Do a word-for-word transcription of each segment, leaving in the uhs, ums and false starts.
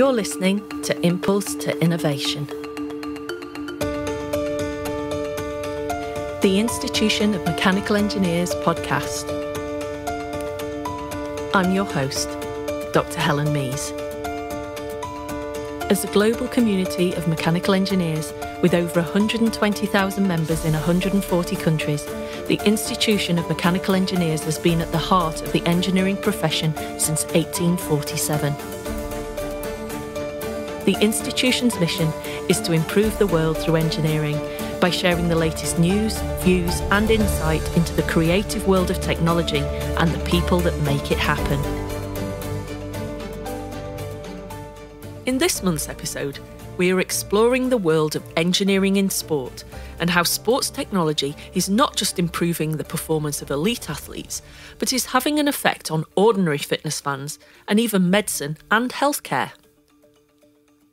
You're listening to Impulse to Innovation. The Institution of Mechanical Engineers podcast. I'm your host, Doctor Helen Mees. As a global community of mechanical engineers with over one hundred twenty thousand members in one hundred forty countries, the Institution of Mechanical Engineers has been at the heart of the engineering profession since eighteen forty-seven. The institution's mission is to improve the world through engineering by sharing the latest news, views, and insight into the creative world of technology and the people that make it happen. In this month's episode, we are exploring the world of engineering in sport and how sports technology is not just improving the performance of elite athletes, but is having an effect on ordinary fitness fans and even medicine and healthcare.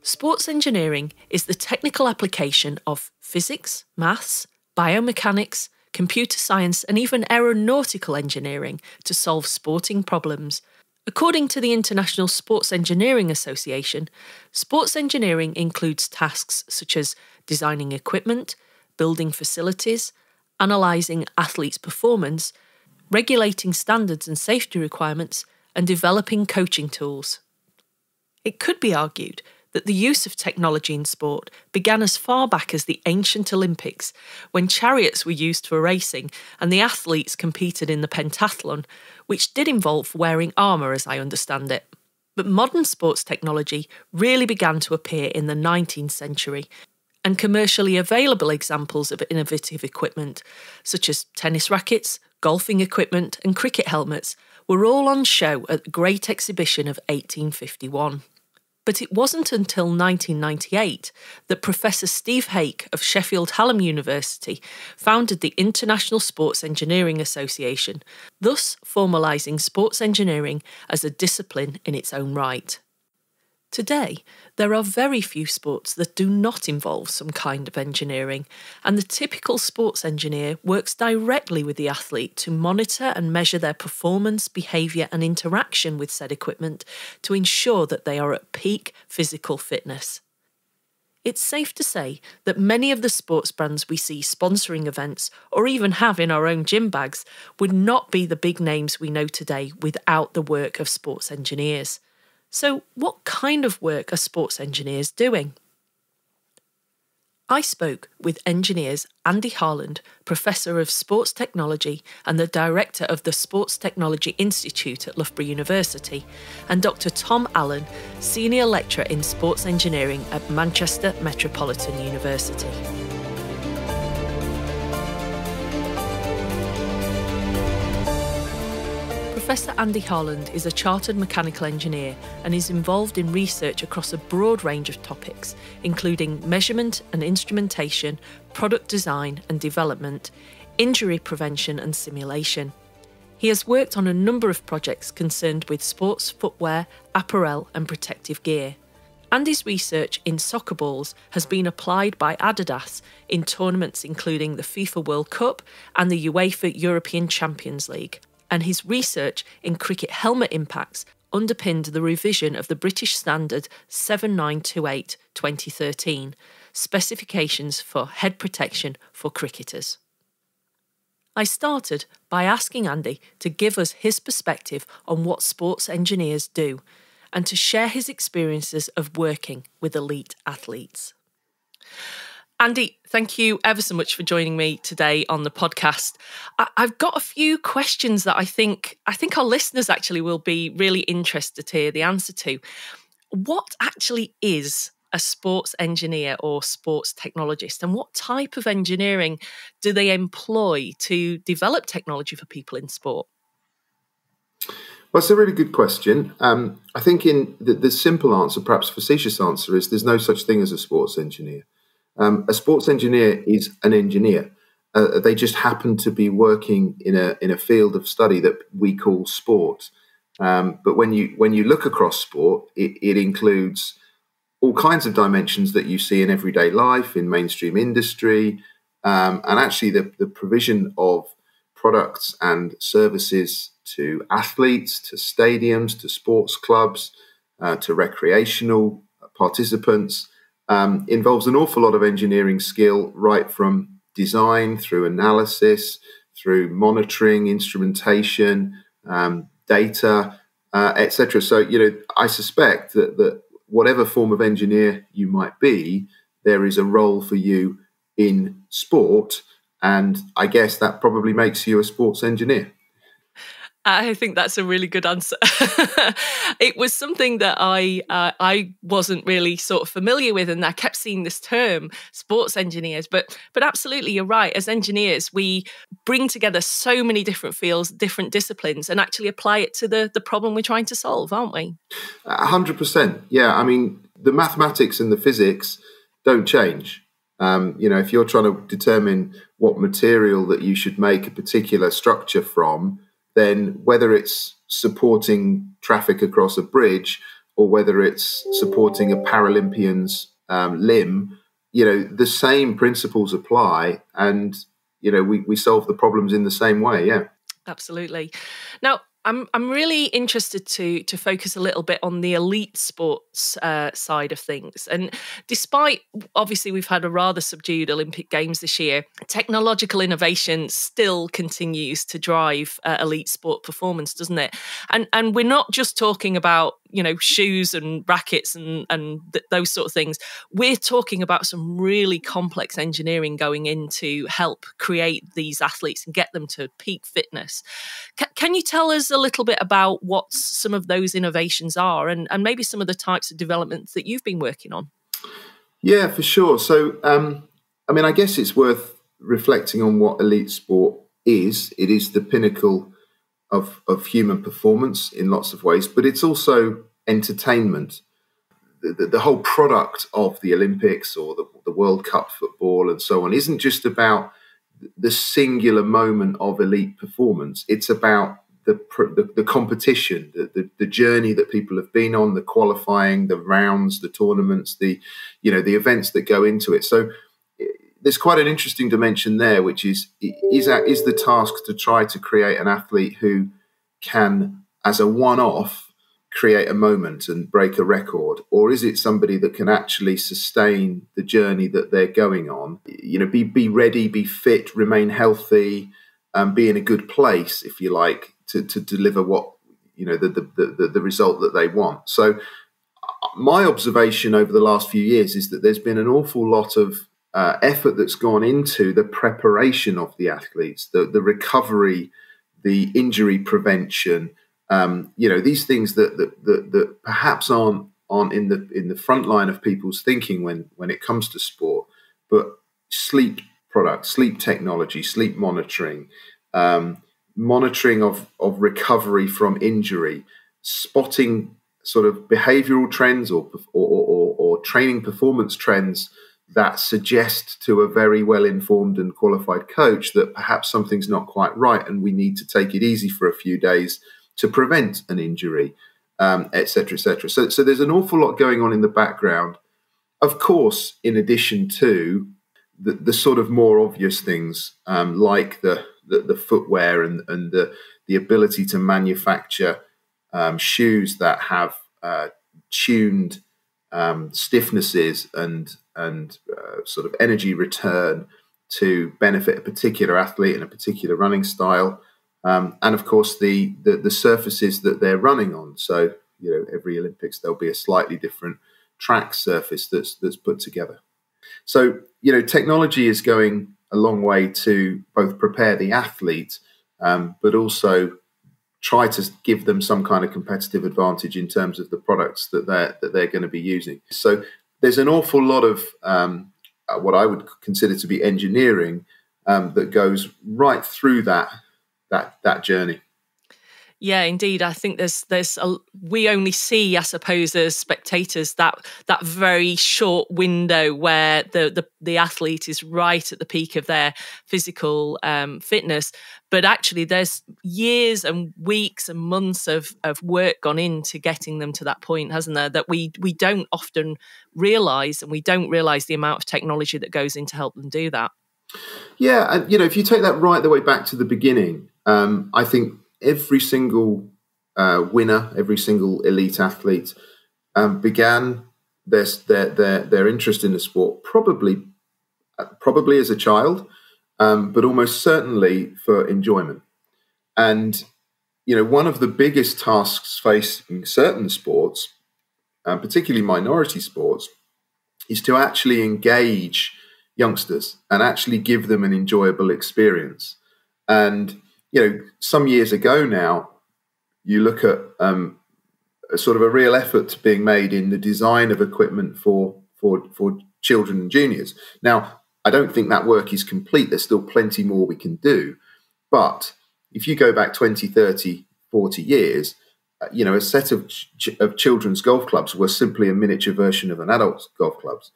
Sports engineering is the technical application of physics, maths, biomechanics, computer science, and even aeronautical engineering to solve sporting problems. According to the International Sports Engineering Association, sports engineering includes tasks such as designing equipment, building facilities, analysing athletes' performance, regulating standards and safety requirements, and developing coaching tools. It could be argued that the use of technology in sport began as far back as the ancient Olympics, when chariots were used for racing and the athletes competed in the pentathlon, which did involve wearing armour as I understand it. But modern sports technology really began to appear in the nineteenth century, and commercially available examples of innovative equipment, such as tennis rackets, golfing equipment and cricket helmets, were all on show at the Great Exhibition of eighteen fifty-one. But it wasn't until nineteen ninety-eight that Professor Steve Haake of Sheffield Hallam University founded the International Sports Engineering Association, thus formalising sports engineering as a discipline in its own right. Today, there are very few sports that do not involve some kind of engineering, and the typical sports engineer works directly with the athlete to monitor and measure their performance, behaviour and interaction with said equipment to ensure that they are at peak physical fitness. It's safe to say that many of the sports brands we see sponsoring events or even have in our own gym bags would not be the big names we know today without the work of sports engineers. So, what kind of work are sports engineers doing? I spoke with engineers Andy Harland, Professor of Sports Technology and the Director of the Sports Technology Institute at Loughborough University, and Doctor Tom Allen, Senior Lecturer in Sports Engineering at Manchester Metropolitan University. Professor Andy Harland is a chartered mechanical engineer and is involved in research across a broad range of topics, including measurement and instrumentation, product design and development, injury prevention and simulation. He has worked on a number of projects concerned with sports footwear, apparel and protective gear. Andy's research in soccer balls has been applied by Adidas in tournaments including the FIFA World Cup and the UEFA European Champions League. And his research in cricket helmet impacts underpinned the revision of the British Standard seven nine two eight twenty thirteen, specifications for head protection for cricketers. I started by asking Andy to give us his perspective on what sports engineers do and to share his experiences of working with elite athletes. Andy, thank you ever so much for joining me today on the podcast. I've got a few questions that I think I think our listeners actually will be really interested to hear the answer to. What actually is a sports engineer or sports technologist, and what type of engineering do they employ to develop technology for people in sport? Well, that's a really good question. Um, I think in the, the simple answer, perhaps facetious answer, is there's no such thing as a sports engineer. Um, a sports engineer is an engineer. Uh, they just happen to be working in a in a field of study that we call sport. Um, but when you when you look across sport, it, it includes all kinds of dimensions that you see in everyday life, in mainstream industry, um, and actually the, the provision of products and services to athletes, to stadiums, to sports clubs, uh, to recreational participants um, involves an awful lot of engineering skill, right from design through analysis, through monitoring, instrumentation, um, data, uh, et cetera. So, you know, I suspect that, that whatever form of engineer you might be, there is a role for you in sport. And I guess that probably makes you a sports engineer. I think that's a really good answer. It was something that I uh, I wasn't really sort of familiar with, and I kept seeing this term, sports engineers. But but absolutely, you're right. As engineers, we bring together so many different fields, different disciplines, and actually apply it to the the problem we're trying to solve, aren't we? A hundred percent. Yeah. I mean, the mathematics and the physics don't change. Um, you know, if you're trying to determine what material that you should make a particular structure from, then whether it's supporting traffic across a bridge or whether it's supporting a Paralympian's um, limb, you know, the same principles apply, and, you know, we, we solve the problems in the same way. Yeah, absolutely. Now, I'm, I'm really interested to to focus a little bit on the elite sports uh, side of things. And despite, obviously, we've had a rather subdued Olympic Games this year, technological innovation still continues to drive uh, elite sport performance, doesn't it? And and we're not just talking about, you know, shoes and rackets and, and th those sort of things. We're talking about some really complex engineering going in to help create these athletes and get them to peak fitness. C can you tell us a little bit about what some of those innovations are, and, and maybe some of the types of developments that you've been working on? Yeah, for sure. So, um, I mean, I guess it's worth reflecting on what elite sport is. It is the pinnacle Of, of human performance in lots of ways, but it's also entertainment. The, the, the whole product of the Olympics or the, the World Cup football and so on isn't just about the singular moment of elite performance. It's about the, the, the competition, the, the, the journey that people have been on, the qualifying, the rounds, the tournaments, the, you know, the events that go into it. So there's quite an interesting dimension there, which is, is, is the task to try to create an athlete who can, as a one-off, create a moment and break a record? Or is it somebody that can actually sustain the journey that they're going on? You know, be, be ready, be fit, remain healthy, and be in a good place, if you like, to, to deliver what, you know, the, the, the, the result that they want. So my observation over the last few years is that there's been an awful lot of Uh, effort that's gone into the preparation of the athletes, the, the recovery, the injury prevention, um, you know, these things that, that, that, that perhaps aren't, aren't in the, in the front line of people's thinking when, when it comes to sport, but sleep products, sleep technology, sleep monitoring, um, monitoring of, of recovery from injury, spotting sort of behavioral trends or, or, or, or training performance trends that suggest to a very well-informed and qualified coach that perhaps something's not quite right and we need to take it easy for a few days to prevent an injury, um, et cetera, et cetera. So, so there's an awful lot going on in the background. Of course, in addition to the, the sort of more obvious things um, like the, the, the footwear and, and the, the ability to manufacture um, shoes that have uh, tuned um, stiffnesses and and uh, sort of energy return to benefit a particular athlete and a particular running style. Um, and of course, the, the, the surfaces that they're running on. So, you know, every Olympics, there'll be a slightly different track surface that's, that's put together. So, you know, technology is going a long way to both prepare the athlete, um, but also try to give them some kind of competitive advantage in terms of the products that they're, that they're going to be using. So, there's an awful lot of um, what I would consider to be engineering um, that goes right through that that that journey. Yeah, indeed. I think there's there's a, we only see, I suppose, as spectators that that very short window where the the, the athlete is right at the peak of their physical um, fitness. But actually, there's years and weeks and months of of work gone into getting them to that point, hasn't there? That we we don't often realise, and we don't realise the amount of technology that goes in to help them do that. Yeah, and you know, if you take that right the way back to the beginning, um, I think every single uh, winner, every single elite athlete and began their their their, their interest in the sport probably probably as a child, um, but almost certainly for enjoyment. And you know, one of the biggest tasks facing certain sports, and particularly minority sports, is to actually engage youngsters and actually give them an enjoyable experience. And you know, some years ago now, you look at um, a sort of a real effort being made in the design of equipment for for for children and juniors. Now, I don't think that work is complete. There's still plenty more we can do. But if you go back twenty, thirty, forty years, you know, a set of ch of children's golf clubs were simply a miniature version of an adult's golf clubs.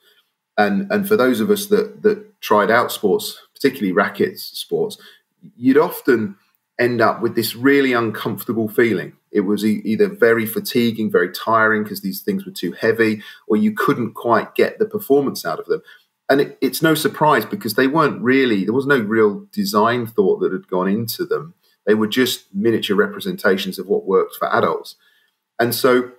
And and for those of us that that tried out sports, particularly racket sports, you'd often end up with this really uncomfortable feeling. It was e either very fatiguing, very tiring because these things were too heavy, or you couldn't quite get the performance out of them. And it, it's no surprise because they weren't really, there was no real design thought that had gone into them. They were just miniature representations of what worked for adults. And so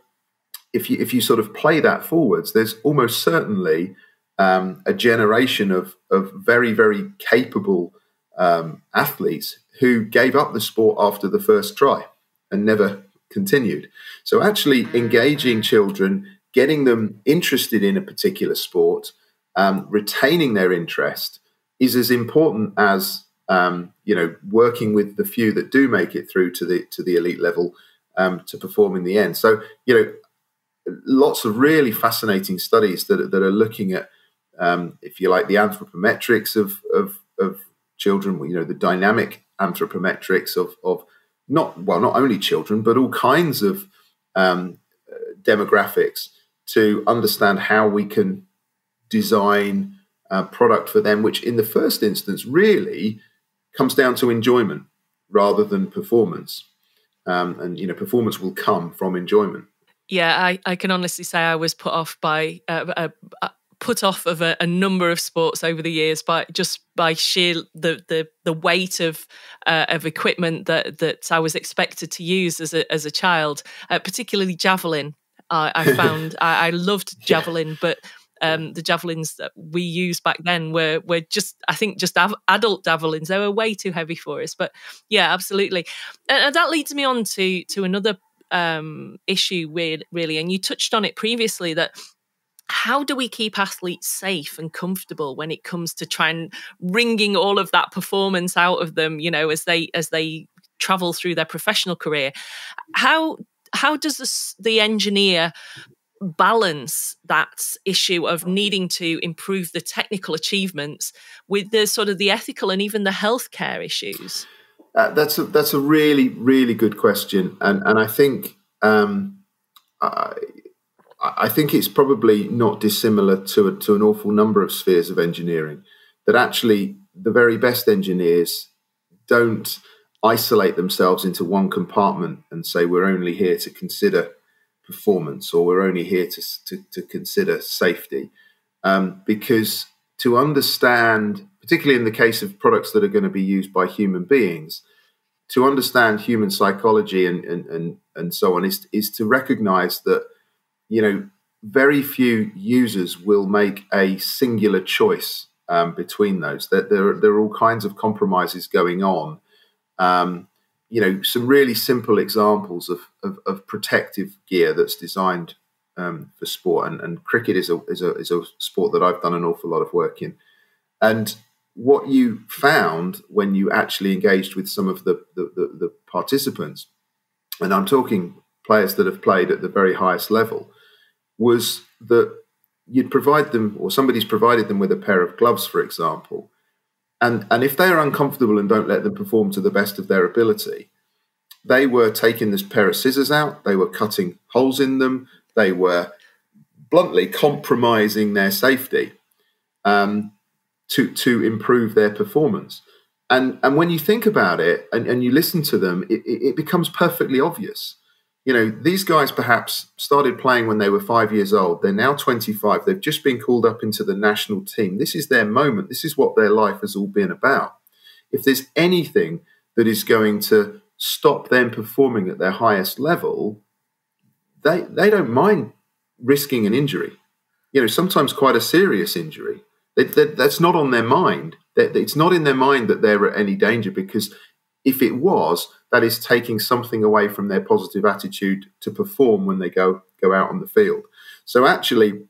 if you, if you sort of play that forwards, there's almost certainly um, a generation of, of very, very capable um, athletes who gave up the sport after the first try and never continued. So actually engaging children, getting them interested in a particular sport, um, retaining their interest is as important as Um, you know, working with the few that do make it through to the to the elite level um, to perform in the end. So, you know, lots of really fascinating studies that that are looking at, um, if you like, the anthropometrics of of, of children. You know, the dynamic anthropometrics of of not well, not only children but all kinds of um, demographics to understand how we can design uh, product for them, which in the first instance really comes down to enjoyment rather than performance. Um, and, you know, performance will come from enjoyment. Yeah, I, I can honestly say I was put off by, uh, uh, put off of a, a number of sports over the years by just by sheer the the, the weight of uh, of equipment that that I was expected to use as a, as a child, uh, particularly javelin. I, I found I, I loved javelin, yeah. But Um, the javelins that we used back then were were just, I think, just adult javelins. They were way too heavy for us. But yeah, absolutely. And, and that leads me on to to another um, issue, with, really. And you touched on it previously, that how do we keep athletes safe and comfortable when it comes to trying wringing all of that performance out of them? You know, as they as they travel through their professional career, how how does this, the engineer balance that issue of needing to improve the technical achievements with the sort of the ethical and even the healthcare issues? Uh, that's a, that's a really really good question, and and I think um, I, I think it's probably not dissimilar to a, to an awful number of spheres of engineering, that actually the very best engineers don't isolate themselves into one compartment and say we're only here to consider performance, or we're only here to, to, to consider safety, um, because to understand, particularly in the case of products that are going to be used by human beings, to understand human psychology and, and, and, and so on is, is to recognize that, you know, very few users will make a singular choice um, between those, that there, there are all kinds of compromises going on. Um, You know, some really simple examples of, of, of protective gear that's designed um, for sport, and, and cricket is a, is, a, is a sport that I've done an awful lot of work in. And what you found when you actually engaged with some of the, the, the, the participants, and I'm talking players that have played at the very highest level, was that you'd provide them, or somebody's provided them with a pair of gloves, for example. And, and if they're uncomfortable and don't let them perform to the best of their ability, they were taking this pair of scissors out, they were cutting holes in them, they were bluntly compromising their safety um, to, to improve their performance. And, and when you think about it and, and you listen to them, it, it becomes perfectly obvious. You know, these guys perhaps started playing when they were five years old. They're now twenty-five. They've just been called up into the national team. This is their moment. This is what their life has all been about. If there's anything that is going to stop them performing at their highest level, they, they don't mind risking an injury, you know, sometimes quite a serious injury. They, they, that's not on their mind. They, it's not in their mind that they're at any danger, because if it was, that is taking something away from their positive attitude to perform when they go go out on the field. So actually,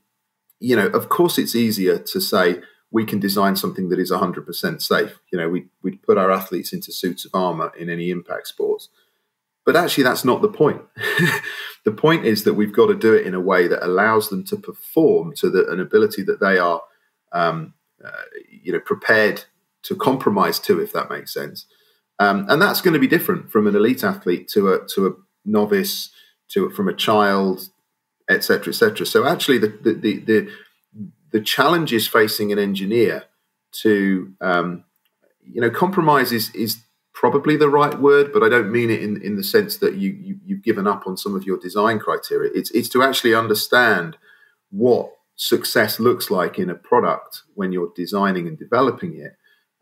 you know, of course it's easier to say we can design something that is one hundred percent safe. You know, we, we'd put our athletes into suits of armour in any impact sports. But actually, that's not the point. The point is that we've got to do it in a way that allows them to perform to the, an ability that they are, um, uh, you know, prepared to compromise to, if that makes sense. Um, and that's going to be different from an elite athlete to a to a novice, to from a child, et cetera, et cetera. So actually, the the the the, the challenges facing an engineer to um, you know, compromise is is probably the right word, but I don't mean it in, in the sense that you, you, you've given up on some of your design criteria. It's, it's to actually understand what success looks like in a product when you're designing and developing it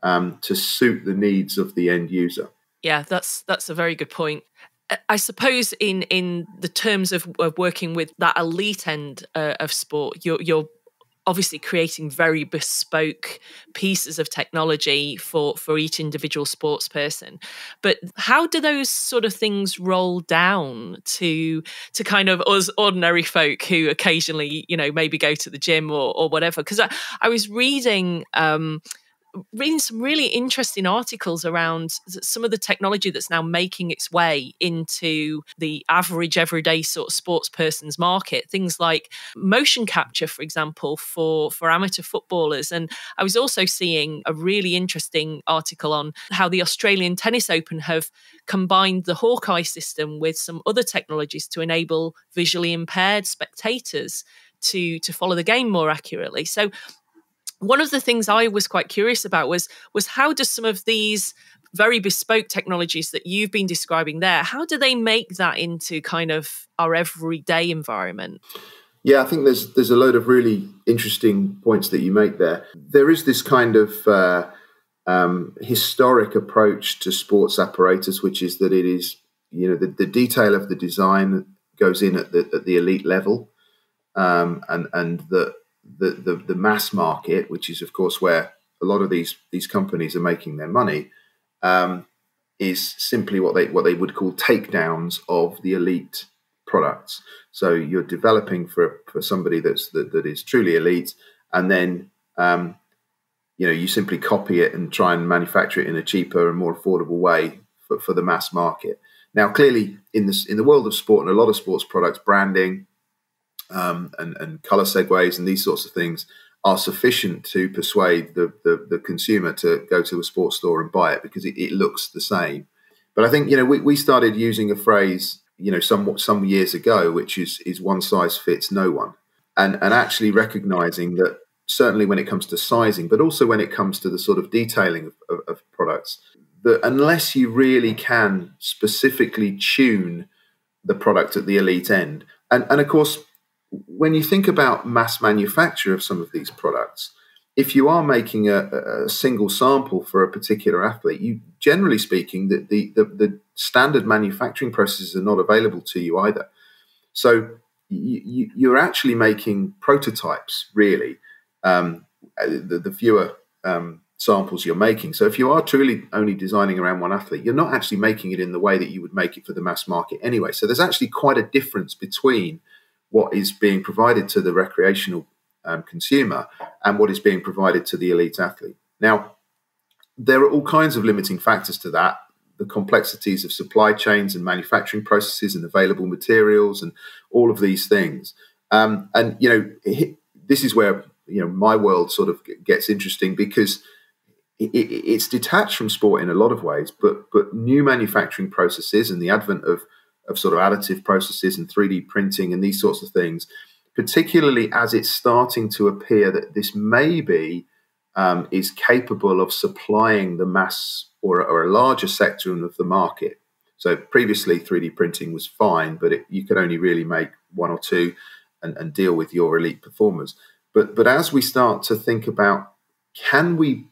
um, to suit the needs of the end user. Yeah, that's that's a very good point. I suppose in, in the terms of, of working with that elite end uh, of sport, you're, you're obviously creating very bespoke pieces of technology for, for each individual sports person. But how do those sort of things roll down to to kind of us ordinary folk who occasionally, you know, maybe go to the gym or, or whatever? Because I, I was reading... Um, reading some really interesting articles around some of the technology that's now making its way into the average everyday sort of sports person's market, things like motion capture, for example, for, for amateur footballers. And I was also seeing a really interesting article on how the Australian Tennis Open have combined the Hawkeye system with some other technologies to enable visually impaired spectators to, to follow the game more accurately. So one of the things I was quite curious about was, was how do some of these very bespoke technologies that you've been describing there, how do they make that into kind of our everyday environment? Yeah, I think there's, there's a load of really interesting points that you make there. There is this kind of uh, um, historic approach to sports apparatus, which is that it is, you know, the, the detail of the design goes in at the, at the elite level, um, and, and that, The, the the mass market, which is of course where a lot of these these companies are making their money, um, is simply what they what they would call takedowns of the elite products. So you're developing for for somebody that's that, that is truly elite, and then um, you know, you simply copy it and try and manufacture it in a cheaper and more affordable way for, for the mass market. Now, clearly, in this in the world of sport and a lot of sports products, branding, Um, and, and colour segues and these sorts of things are sufficient to persuade the, the, the consumer to go to a sports store and buy it because it, it looks the same. But I think, you know, we, we started using a phrase, you know, somewhat some years ago, which is, is one size fits no one. And, and actually recognising that certainly when it comes to sizing, but also when it comes to the sort of detailing of, of, of products, that unless you really can specifically tune the product at the elite end, and, and of course, when you think about mass manufacture of some of these products, if you are making a, a single sample for a particular athlete, you generally speaking, the, the, the, the standard manufacturing processes are not available to you either. So you, you're actually making prototypes, really, um, the, the fewer um, samples you're making. So if you are truly only designing around one athlete, you're not actually making it in the way that you would make it for the mass market anyway. So there's actually quite a difference between what is being provided to the recreational um, consumer and what is being provided to the elite athlete. Now, there are all kinds of limiting factors to that, the complexities of supply chains and manufacturing processes and available materials and all of these things. Um, and, you know, it, this is where, you know, my world sort of gets interesting because it, it, it's detached from sport in a lot of ways, but, but new manufacturing processes and the advent of of sort of additive processes and three D printing and these sorts of things, particularly as it's starting to appear that this maybe um, is capable of supplying the mass or, or a larger section of the market. So previously three D printing was fine, but it, you could only really make one or two and, and deal with your elite performers. But, but as we start to think about, can we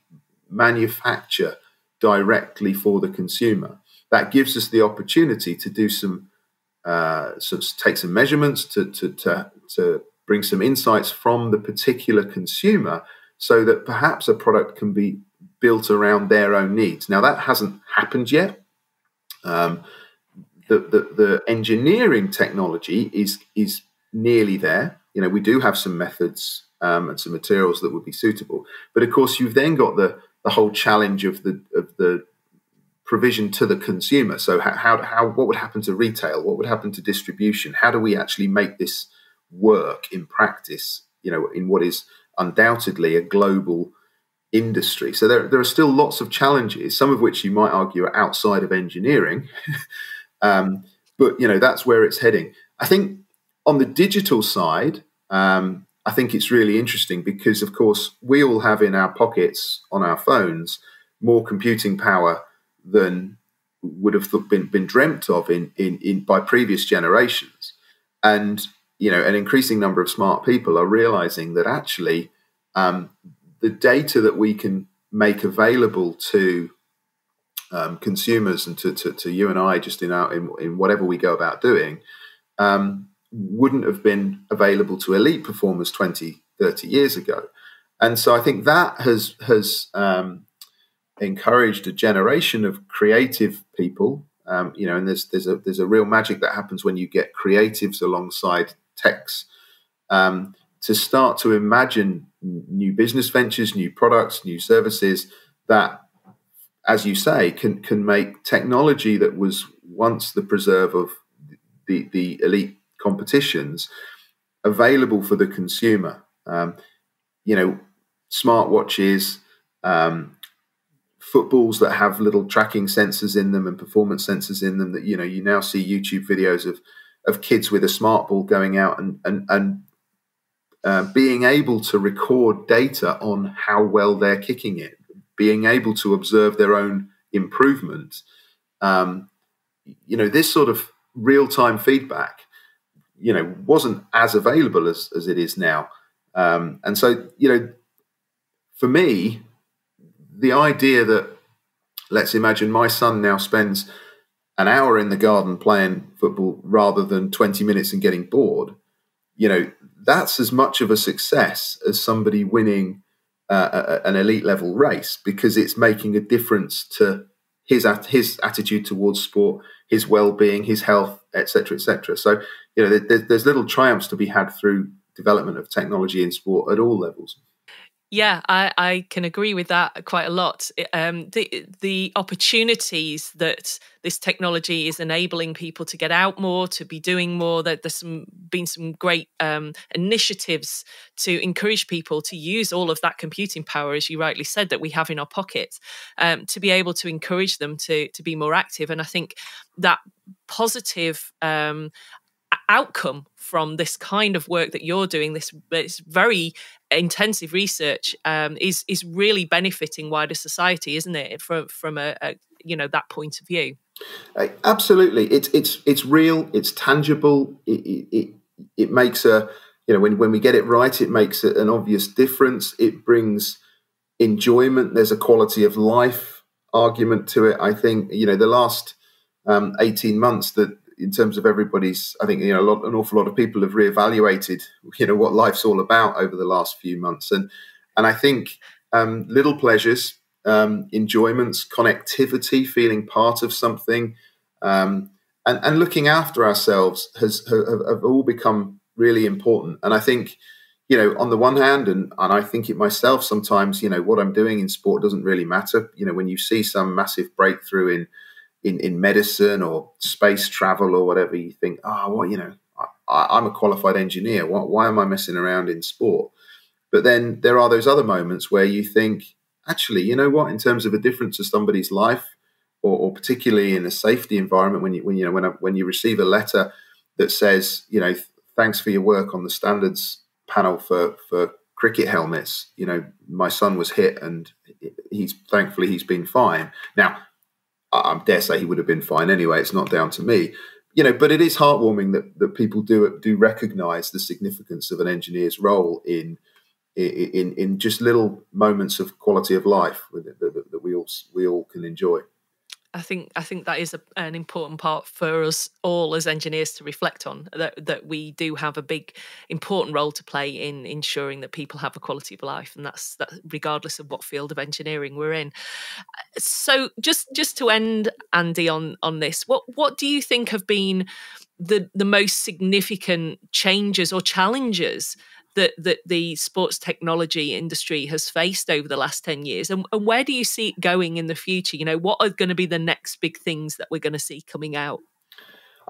manufacture directly for the consumer? That gives us the opportunity to do some uh, some, take some measurements to, to, to, to bring some insights from the particular consumer so that perhaps a product can be built around their own needs. Now, that hasn't happened yet. Um, the, the, the engineering technology is, is nearly there. You know, we do have some methods um, and some materials that would be suitable. But, of course, you've then got the, the whole challenge of the, of the provision to the consumer. So how, how, how, what would happen to retail? What would happen to distribution? How do we actually make this work in practice, you know, in what is undoubtedly a global industry? So there, there are still lots of challenges, some of which you might argue are outside of engineering. um, but, you know, that's where it's heading. I think on the digital side, um, I think it's really interesting because, of course, we all have in our pockets on our phones more computing power than would have been, been dreamt of in, in, in by previous generations. And, you know, an increasing number of smart people are realizing that actually um, the data that we can make available to um, consumers and to, to, to you and I just in, our, in, in whatever we go about doing um, wouldn't have been available to elite performers twenty, thirty years ago. And so I think that has, has um, encouraged a generation of creative people, um, you know, and there's, there's, a, there's a real magic that happens when you get creatives alongside techs um, to start to imagine new business ventures, new products, new services that, as you say, can, can make technology that was once the preserve of the, the elite competitions available for the consumer. Um, you know, smartwatches, um, footballs that have little tracking sensors in them and performance sensors in them that, you know, you now see YouTube videos of, of kids with a smart ball going out and, and, and uh, being able to record data on how well they're kicking it, being able to observe their own improvement. Um, you know, this sort of real-time feedback, you know, wasn't as available as, as it is now. Um, and so, you know, for me, the idea that, let's imagine my son now spends an hour in the garden playing football rather than twenty minutes and getting bored, you know, that's as much of a success as somebody winning uh, a, an elite level race, because it's making a difference to his, his attitude towards sport, his well-being, his health, et cetera, et cetera. So, you know, there, there's little triumphs to be had through development of technology in sport at all levels. Yeah, I, I can agree with that quite a lot. Um, the the opportunities that this technology is enabling people to get out more, to be doing more. That there's some, been some great um, initiatives to encourage people to use all of that computing power, as you rightly said, that we have in our pockets, um, to be able to encourage them to to be more active. And I think that positive Um, outcome from this kind of work that you're doing, this, this very intensive research, um, is is really benefiting wider society, isn't it? From from a, a you know, that point of view. Uh, absolutely, it's it's it's real, it's tangible. It it it makes a you know when when we get it right, it makes an obvious difference. It brings enjoyment. There's a quality of life argument to it. I think you know the last um, eighteen months that, in terms of everybody's, I think, you know, a lot, an awful lot of people have reevaluated, you know, what life's all about over the last few months. And, and I think um, little pleasures, um, enjoyments, connectivity, feeling part of something, um, and, and looking after ourselves has, have, have all become really important. And I think, you know, on the one hand, and, and I think it myself sometimes, you know, what I'm doing in sport doesn't really matter. You know, when you see some massive breakthrough in, In, in medicine or space travel or whatever, you think, oh, well, you know, I, I'm a qualified engineer. Why, why am I messing around in sport? But then there are those other moments where you think, actually, you know what, in terms of a difference to somebody's life, or, or particularly in a safety environment, when you, when, you know, when, a, when you receive a letter that says, you know, thanks for your work on the standards panel for, for cricket helmets, you know, my son was hit and he's, thankfully he's been fine. Now, I dare say he would have been fine anyway. It's not down to me, you know. But it is heartwarming that that people do do recognise the significance of an engineer's role in in in just little moments of quality of life that, that, that we all we all can enjoy. I think I think that is a, an important part for us all as engineers to reflect on, that that we do have a big, important role to play in ensuring that people have a quality of life, and that's that regardless of what field of engineering we're in. So just just to end, Andy, on on this, what what do you think have been the the most significant changes or challenges that that the sports technology industry has faced over the last ten years, and, and where do you see it going in the future? You know, what are going to be the next big things that we're going to see coming out?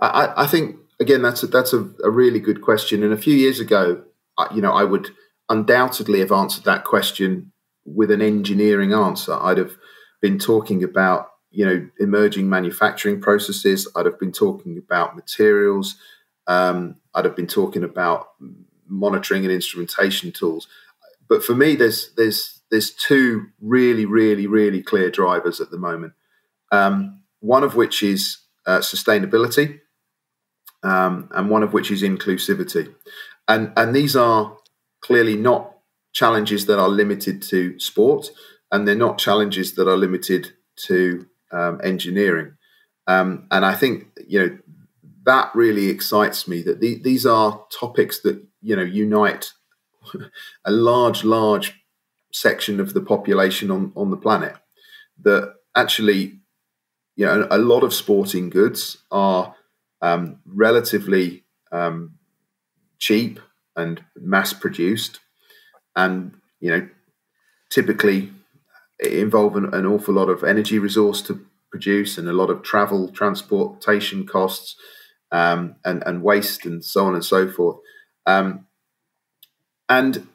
I, I think, again, that's a, that's a, a really good question. And a few years ago, you know, I would undoubtedly have answered that question with an engineering answer. I'd have been talking about, you know, emerging manufacturing processes. I'd have been talking about materials. Um, I'd have been talking about monitoring and instrumentation tools. But for me, there's there's there's two really really really clear drivers at the moment. Um, one of which is uh, sustainability, um, and one of which is inclusivity, and and these are clearly not challenges that are limited to sport, and they're not challenges that are limited to um, engineering. Um, and I think, you know, that really excites me, that the, these are topics that, you know, unite a large, large section of the population on, on the planet, that actually, you know, a lot of sporting goods are um, relatively um, cheap and mass produced, and, you know, typically involve an, an awful lot of energy resource to produce, and a lot of travel, transportation costs, um, and, and waste, and so on and so forth. Um, and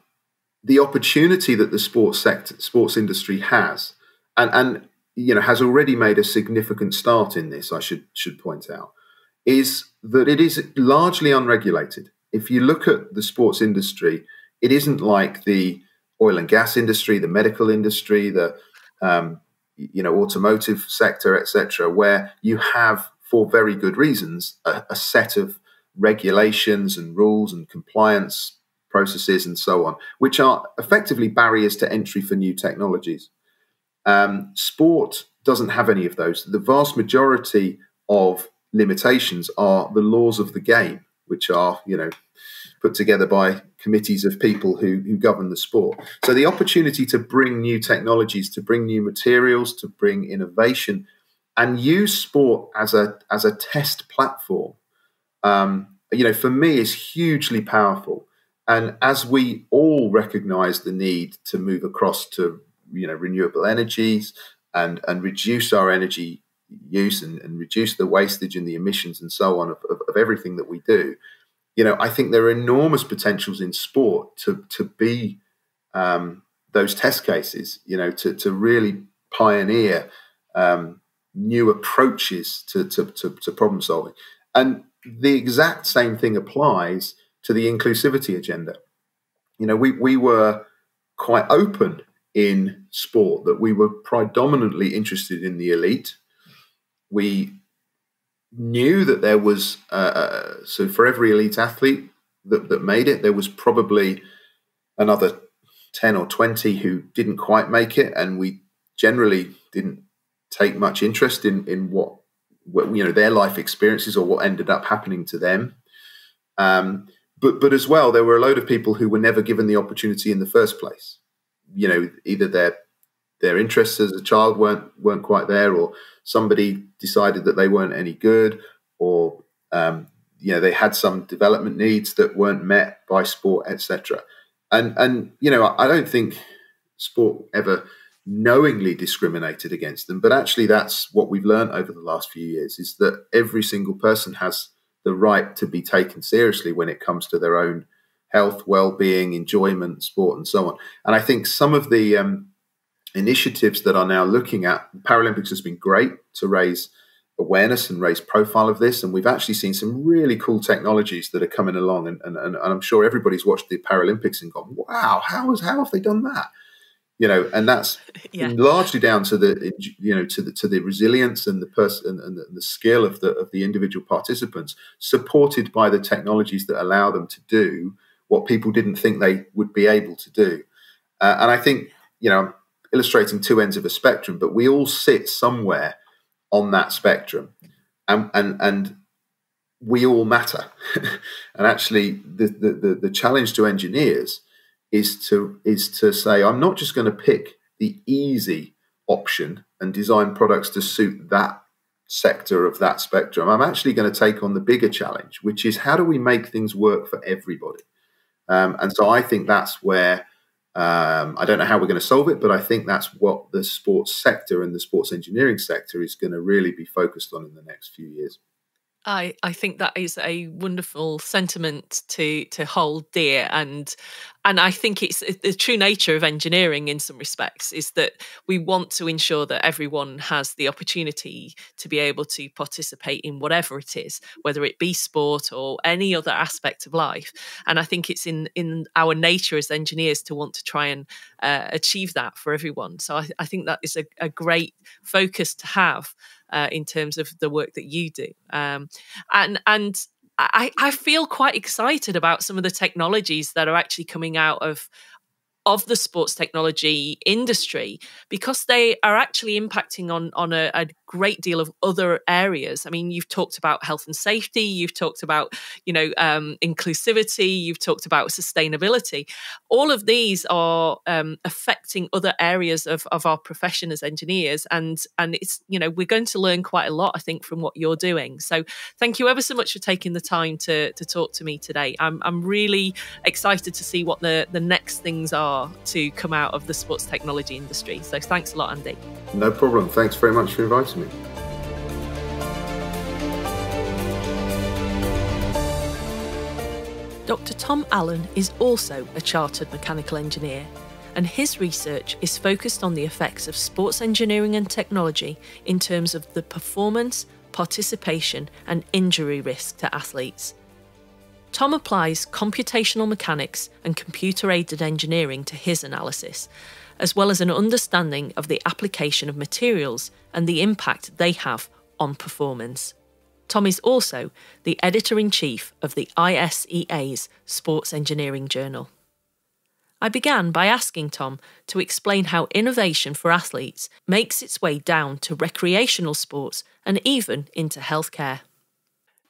the opportunity that the sports sector, sports industry has, and, and you know, has already made a significant start in this, I should should point out, is that it is largely unregulated. If you look at the sports industry, it isn't like the oil and gas industry, the medical industry, the um, you know, automotive sector, et cetera, where you have, for very good reasons, a, a set of regulations and rules and compliance processes and so on, which are effectively barriers to entry for new technologies. Um, sport doesn't have any of those. The vast majority of limitations are the laws of the game, which are, you know, put together by committees of people who, who govern the sport. So the opportunity to bring new technologies, to bring new materials, to bring innovation, and use sport as a, as a test platform, Um, you know, for me, is hugely powerful. And as we all recognise the need to move across to, you know, renewable energies, and and reduce our energy use, and, and reduce the wastage and the emissions and so on of, of, of everything that we do, you know, I think there are enormous potentials in sport to to be um, those test cases, you know, to to really pioneer um, new approaches to to, to to problem solving. And the exact same thing applies to the inclusivity agenda. You know, we, we were quite open in sport that we were predominantly interested in the elite. We knew that there was, uh, so for every elite athlete that, that made it, there was probably another ten or twenty who didn't quite make it. And we generally didn't take much interest in, in what, you know, their life experiences or what ended up happening to them. Um, but, but as well, there were a load of people who were never given the opportunity in the first place. You know, either their, their interests as a child weren't, weren't quite there, or somebody decided that they weren't any good, or, um, you know, they had some development needs that weren't met by sport, et cetera. And, and, you know, I don't think sport ever knowingly discriminated against them, but actually that's what we've learned over the last few years, is that every single person has the right to be taken seriously when it comes to their own health, well-being, enjoyment, sport, and so on. And I think some of the um, initiatives that are now looking at, Paralympics has been great to raise awareness and raise profile of this, and we've actually seen some really cool technologies that are coming along, and, and, and I'm sure everybody's watched the Paralympics and gone, wow, how, is, how have they done that? You know, and that's yeah. largely down to the, you know, to the to the resilience and the person and the, the skill of the of the individual participants, supported by the technologies that allow them to do what people didn't think they would be able to do. Uh, and I think, you know, illustrating two ends of a spectrum, but we all sit somewhere on that spectrum, and and and we all matter. And actually, the, the the the challenge to engineers is to is to say, I'm not just going to pick the easy option and design products to suit that sector of that spectrum. I'm actually going to take on the bigger challenge, which is how do we make things work for everybody? Um, and so I think that's where, um, I don't know how we're going to solve it, but I think that's what the sports sector and the sports engineering sector is going to really be focused on in the next few years. I, I think that is a wonderful sentiment to to hold dear, and and I think it's the true nature of engineering in some respects is that we want to ensure that everyone has the opportunity to be able to participate in whatever it is, whether it be sport or any other aspect of life. And I think it's in in our nature as engineers to want to try and uh, achieve that for everyone. So I, I think that is a, a great focus to have. Uh, in terms of the work that you do. Um, and and I, I feel quite excited about some of the technologies that are actually coming out of, of the sports technology industry, because they are actually impacting on, on a, a great deal of other areas. I mean, you've talked about health and safety, you've talked about, you know, um, inclusivity, you've talked about sustainability. All of these are um, affecting other areas of, of our profession as engineers. And, and it's, you know, we're going to learn quite a lot, I think, from what you're doing. So thank you ever so much for taking the time to, to talk to me today. I'm, I'm really excited to see what the, the next things are to come out of the sports technology industry. So thanks a lot, Andy. No problem. Thanks very much for inviting me. Doctor Tom Allen is also a chartered mechanical engineer, and his research is focused on the effects of sports engineering and technology in terms of the performance, participation, and injury risk to athletes. Tom applies computational mechanics and computer-aided engineering to his analysis, as well as an understanding of the application of materials and the impact they have on performance. Tom is also the editor-in-chief of the I S E A's Sports Engineering Journal. I began by asking Tom to explain how innovation for athletes makes its way down to recreational sports and even into healthcare.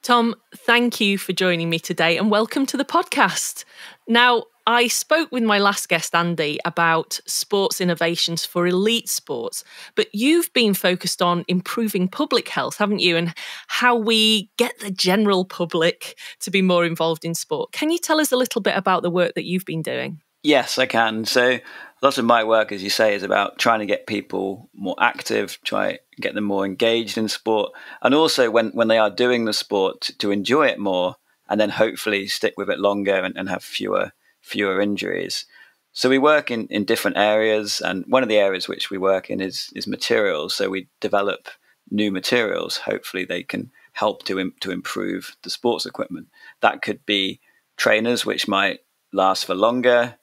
Tom, thank you for joining me today and welcome to the podcast. Now, I spoke with my last guest, Andy, about sports innovations for elite sports, but you've been focused on improving public health, haven't you, and how we get the general public to be more involved in sport. Can you tell us a little bit about the work that you've been doing? Yes, I can. So lots of my work, as you say, is about trying to get people more active, try get them more engaged in sport, and also when, when they are doing the sport, to enjoy it more and then hopefully stick with it longer and, and have fewer fewer injuries. So we work in, in different areas, and one of the areas which we work in is, is materials. So we develop new materials. Hopefully they can help to, im- to improve the sports equipment. That could be trainers which might last for longer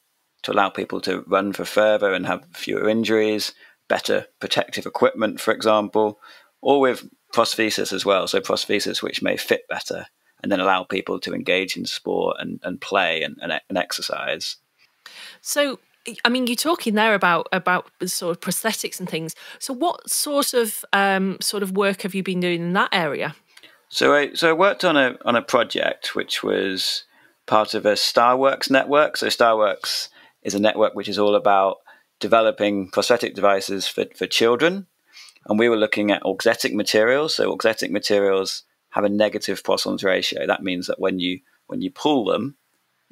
to allow people to run for further and have fewer injuries, better protective equipment, for example, or with prosthesis as well. So prosthesis which may fit better and then allow people to engage in sport and, and play and, and, and exercise. So, I mean, you're talking there about about sort of prosthetics and things. So what sort of um, sort of work have you been doing in that area? So I, so I worked on a, on a project which was part of a Starworks network. So Starworks is a network which is all about developing prosthetic devices for, for children. And we were looking at auxetic materials. So auxetic materials have a negative Poisson's ratio. That means that when you when you pull them,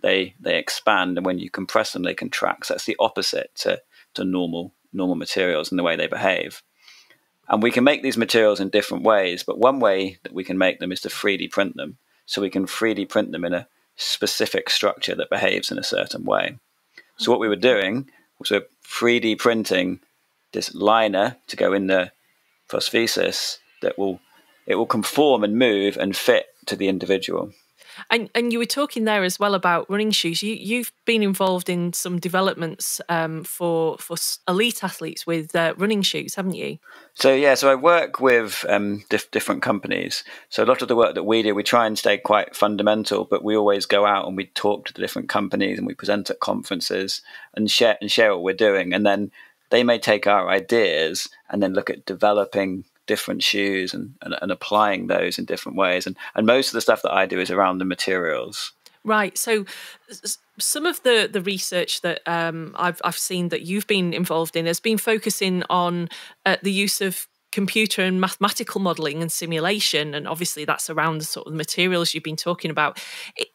they they expand, and when you compress them, they contract. So that's the opposite to, to normal normal materials and the way they behave. And we can make these materials in different ways, but one way that we can make them is to three D print them. So we can three D print them in a specific structure that behaves in a certain way. So what we were doing was we're three D printing this liner to go in the prosthesis that will It will conform and move and fit to the individual. And and you were talking there as well about running shoes. You you've been involved in some developments um, for for elite athletes with uh, running shoes, haven't you? So yeah, so I work with um, diff different companies. So a lot of the work that we do, we try and stay quite fundamental, but we always go out and we talk to the different companies and we present at conferences and share and share what we're doing, and then they may take our ideas and then look at developing different shoes and, and, and applying those in different ways. And, and most of the stuff that I do is around the materials. Right. So some of the, the research that um, I've, I've seen that you've been involved in has been focusing on uh, the use of computer and mathematical modelling and simulation, and obviously that's around the sort of materials you've been talking about.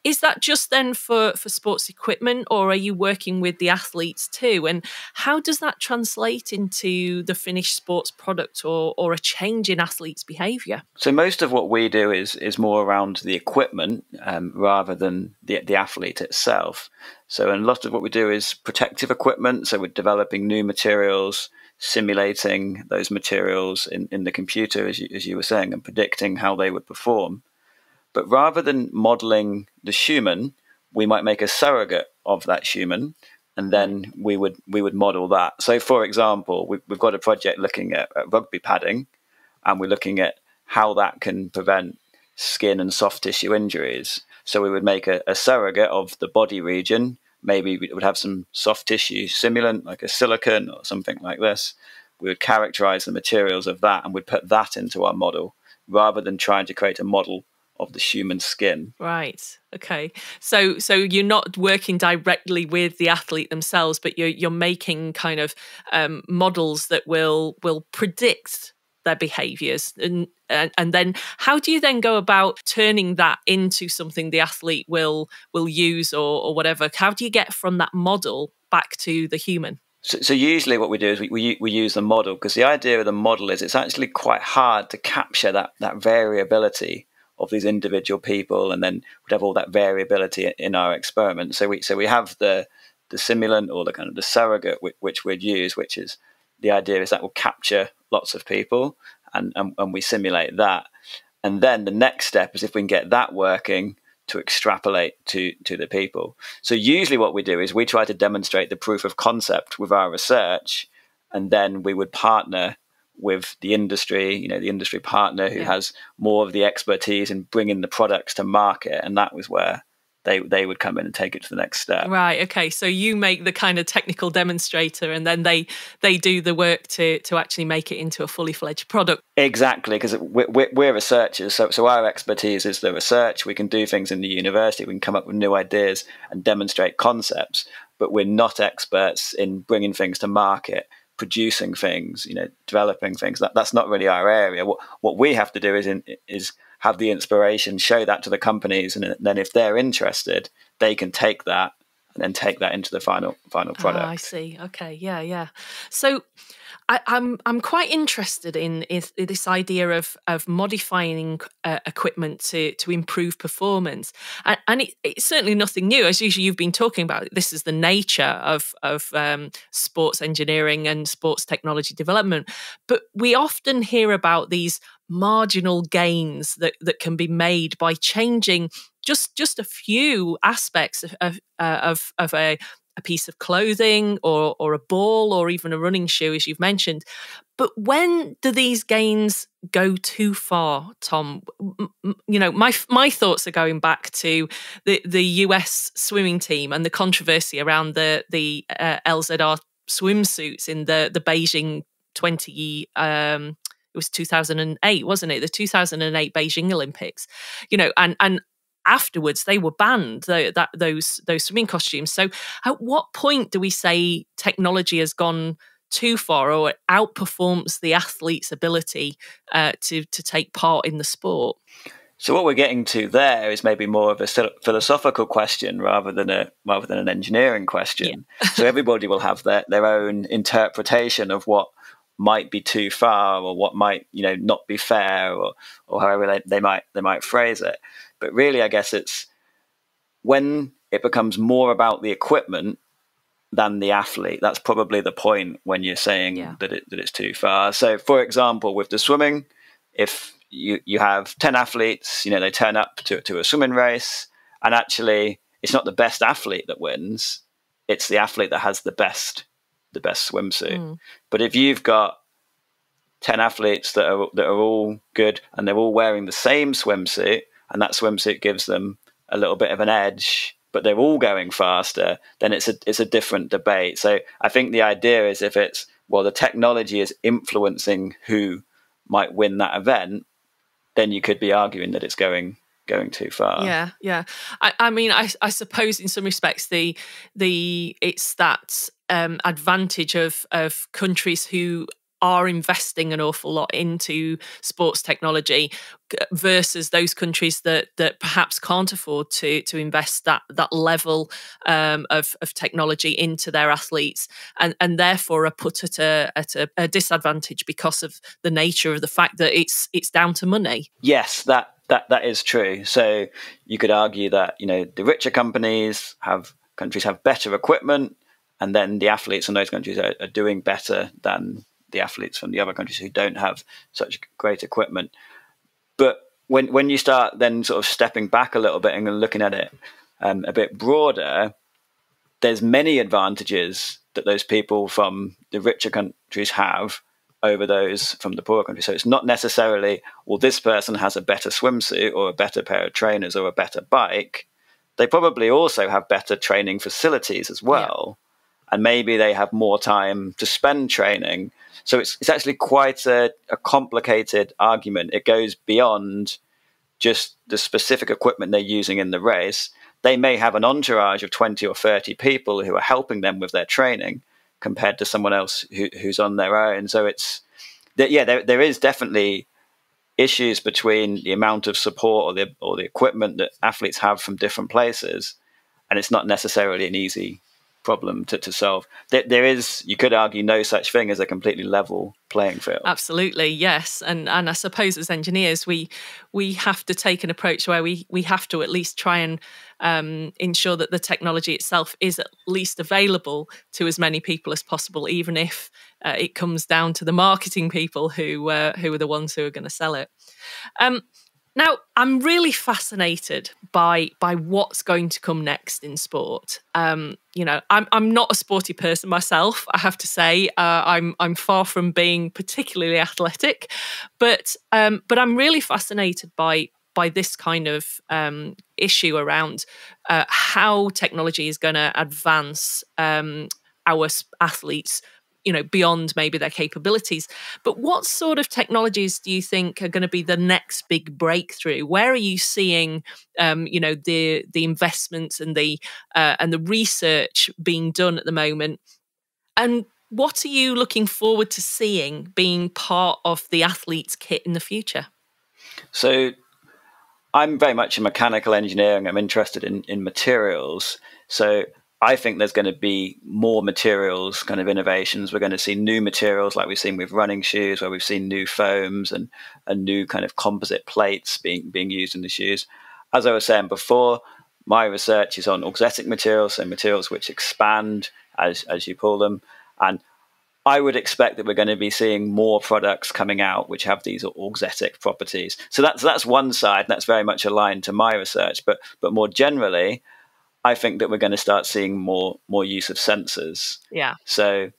Is that just then for, for sports equipment, or are you working with the athletes too? And how does that translate into the finished sports product or, or a change in athletes' behaviour? So most of what we do is is more around the equipment um, rather than the, the athlete itself. So and a lot of what we do is protective equipment, so we're developing new materials, simulating those materials in, in the computer, as you, as you were saying, and predicting how they would perform. But rather than modeling the human, we might make a surrogate of that human, and then we would we would model that. So, for example, we've, we've got a project looking at, at rugby padding, and we're looking at how that can prevent skin and soft tissue injuries. So we would make a, a surrogate of the body region. Maybe we would have some soft tissue simulant, like a silicone or something like this. We would characterize the materials of that and we'd put that into our model rather than trying to create a model of the human skin. Right. Okay. So so you're not working directly with the athlete themselves, but you're, you're making kind of um, models that will, will predict their behaviours. And, and and then how do you then go about turning that into something the athlete will will use or, or whatever? How do you get from that model back to the human? So, so usually what we do is we, we, we use the model, because the idea of the model is it's actually quite hard to capture that, that variability of these individual people, and then we'd have all that variability in our experiment. So we so we have the, the simulant or the kind of the surrogate which, which we'd use, which is the idea is that we'll capture lots of people and, and, and we simulate that. And then the next step is if we can get that working to extrapolate to, to the people. So usually what we do is we try to demonstrate the proof of concept with our research, and then we would partner with the industry, you know, the industry partner who yeah. has more of the expertise in bringing the products to market. And that was where They, they would come in and take it to the next step. Right, okay. So you make the kind of technical demonstrator, and then they they do the work to to actually make it into a fully fledged product. Exactly, because we're, we're researchers, so, so our expertise is the research. We can do things in the university, we can come up with new ideas and demonstrate concepts, but we're not experts in bringing things to market, producing things, you know, developing things. That, that's not really our area. What, what we have to do is in, is have the inspiration, show that to the companies, and then if they're interested, they can take that and then take that into the final final product. Oh, I see. Okay. Yeah. Yeah. So I, I'm I'm quite interested in, in this idea of of modifying uh, equipment to to improve performance, and, and it, it's certainly nothing new. As usually, you've been talking about it. This is the nature of of um, sports engineering and sports technology development, but we often hear about these marginal gains that, that can be made by changing just just a few aspects of of, uh, of, of a, a piece of clothing or, or a ball or even a running shoe, as you've mentioned. But when do these gains go too far, Tom? You know, my my thoughts are going back to the, the U S swimming team and the controversy around the, the uh, L Z R swimsuits in the, the Beijing twenty... Um, it was two thousand eight, wasn't it? The two thousand eight Beijing Olympics, you know, and and afterwards they were banned, the, that, those those swimming costumes. So at what point do we say technology has gone too far or it outperforms the athlete's ability uh, to, to take part in the sport? So what we're getting to there is maybe more of a philosophical question rather than a rather than an engineering question. Yeah. So everybody will have their, their own interpretation of what might be too far or what might, you know, not be fair or or however they, they might they might phrase it. But really, I guess it's when it becomes more about the equipment than the athlete. That's probably the point when you're saying yeah. that it that it's too far. So for example, with the swimming, if you you have ten athletes, you know, they turn up to to a swimming race, and actually it's not the best athlete that wins, it's the athlete that has the best the best swimsuit. Mm. But if you've got ten athletes that are that are all good and they're all wearing the same swimsuit, and that swimsuit gives them a little bit of an edge, but they're all going faster, then it's a it's a different debate. So I think the idea is if it's, well, the technology is influencing who might win that event, then you could be arguing that it's going going too far. Yeah, yeah. I, I mean, I, I suppose in some respects the the it's that um, advantage of of countries who are investing an awful lot into sports technology versus those countries that that perhaps can't afford to to invest that that level um, of of technology into their athletes, and and therefore are put at a at a, a disadvantage because of the nature of the fact that it's it's down to money. Yes, that that that is true. So you could argue that, you know, the richer companies have countries have better equipment, and then the athletes in those countries are, are doing better than the athletes from the other countries who don't have such great equipment. But when when you start then sort of stepping back a little bit and looking at it um, a bit broader, there's many advantages that those people from the richer countries have over those from the poorer countries. So it's not necessarily, well, this person has a better swimsuit or a better pair of trainers or a better bike. They probably also have better training facilities as well. Yeah. And maybe they have more time to spend training. So it's it's actually quite a, a complicated argument. It goes beyond just the specific equipment they're using in the race. They may have an entourage of twenty or thirty people who are helping them with their training compared to someone else who, who's on their own. So it's, yeah, there, there is definitely issues between the amount of support or the, or the equipment that athletes have from different places. And it's not necessarily an easy problem to, to solve. There, there is, you could argue, no such thing as a completely level playing field. Absolutely, yes. And and I suppose as engineers we we have to take an approach where we we have to at least try and um ensure that the technology itself is at least available to as many people as possible, even if uh, it comes down to the marketing people who uh, who are the ones who are going to sell it. um Now, I'm really fascinated by by what's going to come next in sport. Um, you know, I'm I'm not a sporty person myself, I have to say. Uh, I'm I'm far from being particularly athletic, but um, but I'm really fascinated by by this kind of um, issue around uh, how technology is going to advance um, our athletes, you know, beyond maybe their capabilities. But what sort of technologies do you think are going to be the next big breakthrough? Where are you seeing, um, you know, the the investments and the uh, and the research being done at the moment? And what are you looking forward to seeing being part of the athlete's kit in the future? So I'm very much in mechanical engineering. I'm interested in, in materials. So I think there's going to be more materials kind of innovations. We're going to see new materials like we've seen with running shoes, where we've seen new foams and, and new kind of composite plates being, being used in the shoes. As I was saying before, my research is on auxetic materials, so materials which expand, as, as you call them. And I would expect that we're going to be seeing more products coming out which have these auxetic properties. So that's, that's one side, and that's very much aligned to my research. But, but more generally, I think that we're going to start seeing more more use of sensors. Yeah. So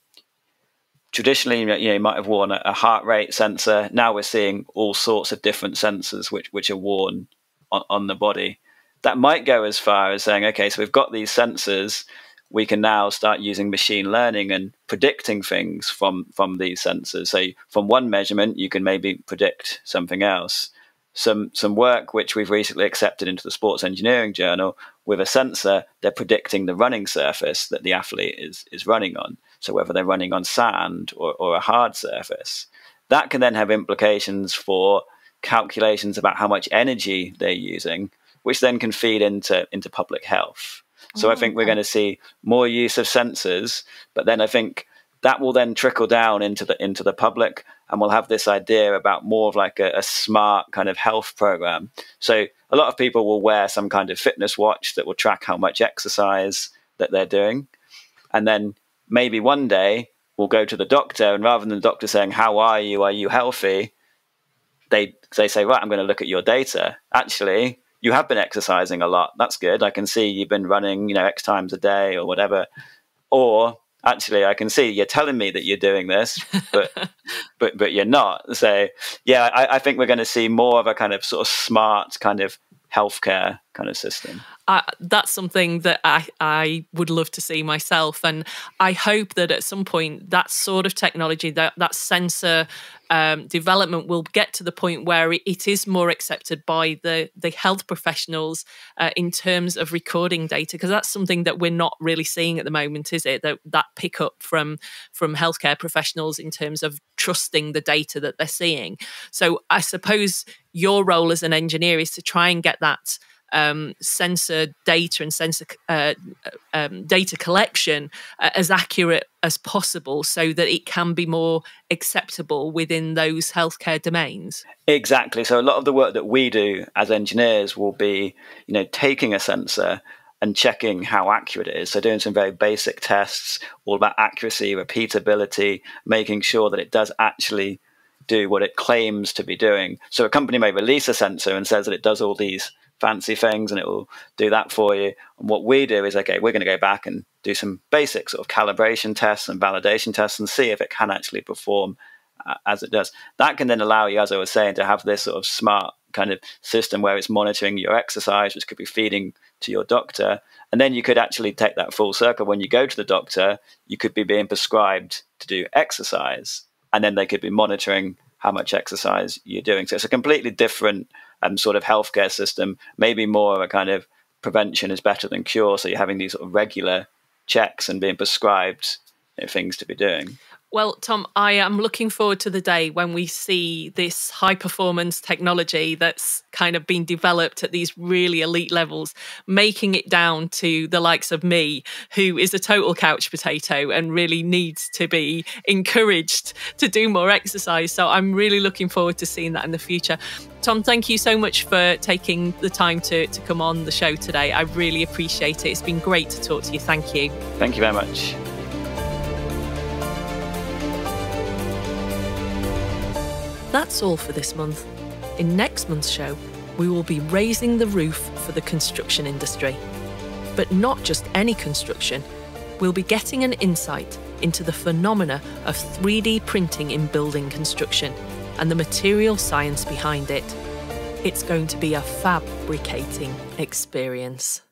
traditionally, you know, you might have worn a heart rate sensor. Now we're seeing all sorts of different sensors which which are worn on, on the body. That might go as far as saying, okay, so we've got these sensors. We can now start using machine learning and predicting things from from these sensors. So from one measurement, you can maybe predict something else. Some some work which we've recently accepted into the Sports Engineering Journal, with a sensor, they're predicting the running surface that the athlete is is running on. So whether they're running on sand or, or a hard surface, that can then have implications for calculations about how much energy they're using, which then can feed into into public health. So oh, I think we're okay. going to see more use of sensors, but then I think that will then trickle down into the into the public, and we'll have this idea about more of like a, a smart kind of health program. So a lot of people will wear some kind of fitness watch that will track how much exercise that they're doing. And then maybe one day we'll go to the doctor, and rather than the doctor saying, how are you? Are you healthy? They, they say, right, I'm going to look at your data. Actually, you have been exercising a lot. That's good. I can see you've been running, you know, X times a day or whatever. Or actually, I can see you're telling me that you're doing this, but but but you're not. So yeah, I, I think we're going to see more of a kind of sort of smart kind of healthcare kind of system. Uh, that's something that I, I would love to see myself. And I hope that at some point that sort of technology, that, that sensor um, development will get to the point where it, it is more accepted by the, the health professionals uh, in terms of recording data, because that's something that we're not really seeing at the moment, is it? That, that pickup from, from healthcare professionals in terms of trusting the data that they're seeing. So I suppose your role as an engineer is to try and get that Um, sensor data and sensor uh, um, data collection uh, as accurate as possible, so that it can be more acceptable within those healthcare domains. Exactly. So a lot of the work that we do as engineers will be, you know, taking a sensor and checking how accurate it is. So doing some very basic tests, all about accuracy, repeatability, making sure that it does actually do what it claims to be doing. So a company may release a sensor and says that it does all these fancy things and it will do that for you. And what we do is, okay, we're going to go back and do some basic sort of calibration tests and validation tests and see if it can actually perform uh, as it does. That can then allow you, as I was saying, to have this sort of smart kind of system where it's monitoring your exercise, which could be feeding to your doctor. And then you could actually take that full circle. When you go to the doctor, you could be being prescribed to do exercise, and then they could be monitoring how much exercise you're doing. So it's a completely different um, sort of healthcare system, maybe more of a kind of prevention is better than cure. So you're having these sort of regular checks and being prescribed, you know, things to be doing. Well, Tom, I am looking forward to the day when we see this high-performance technology that's kind of been developed at these really elite levels, making it down to the likes of me, who is a total couch potato and really needs to be encouraged to do more exercise. So I'm really looking forward to seeing that in the future. Tom, thank you so much for taking the time to, to come on the show today. I really appreciate it. It's been great to talk to you. Thank you. Thank you very much. That's all for this month. In next month's show, we will be raising the roof for the construction industry. But not just any construction, we'll be getting an insight into the phenomena of three D printing in building construction and the material science behind it. It's going to be a fabricating experience.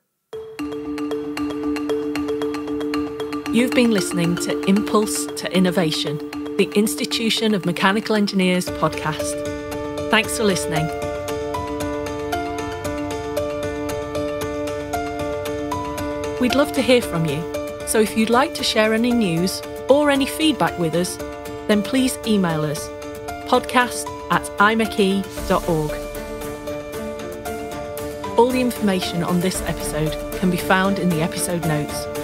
You've been listening to Impulse to Innovation, the Institution of Mechanical Engineers podcast. Thanks for listening. We'd love to hear from you, so if you'd like to share any news or any feedback with us, then please email us, podcast at i m e c h e dot org. All the information on this episode can be found in the episode notes.